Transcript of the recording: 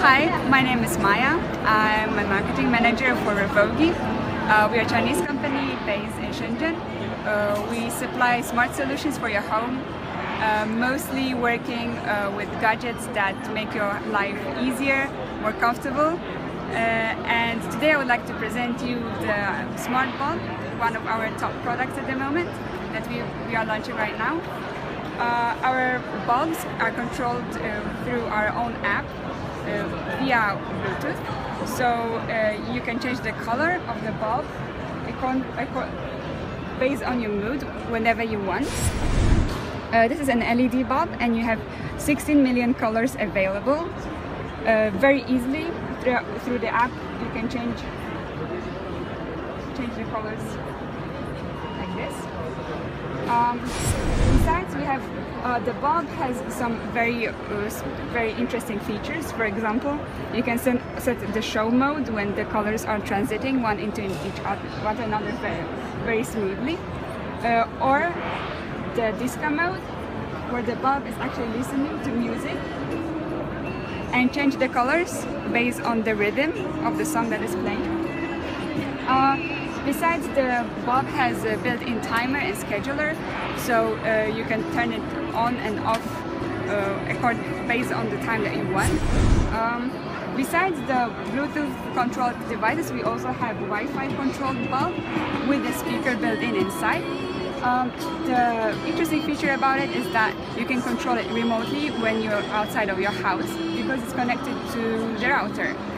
Hi, my name is Maya. I'm a marketing manager for Revogi. We are a Chinese company based in Shenzhen. We supply smart solutions for your home, mostly working with gadgets that make your life easier, more comfortable. And today I would like to present you the Smart Bulb, one of our top products at the moment that we are launching right now. Our bulbs are controlled through our own app via Bluetooth, so you can change the color of the bulb based on your mood whenever you want. This is an LED bulb and you have 16 million colors available very easily through the app. You can change the colors like this. Besides, we have the bulb has some very interesting features. For example, you can set the show mode when the colors are transiting one into one another very smoothly, or the disco mode, where the bulb is actually listening to music and change the colors based on the rhythm of the song that is playing. Besides, the bulb has a built-in timer and scheduler, so you can turn it on and off based on the time that you want. Besides the Bluetooth-controlled devices, we also have Wi-Fi-controlled bulb with a speaker built-in inside. The interesting feature about it is that you can control it remotely when you're outside of your house because it's connected to the router.